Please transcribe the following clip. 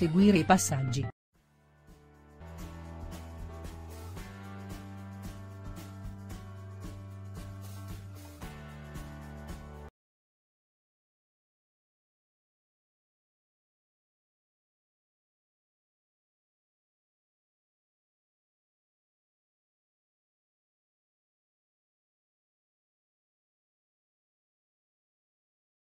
seguire i passaggi.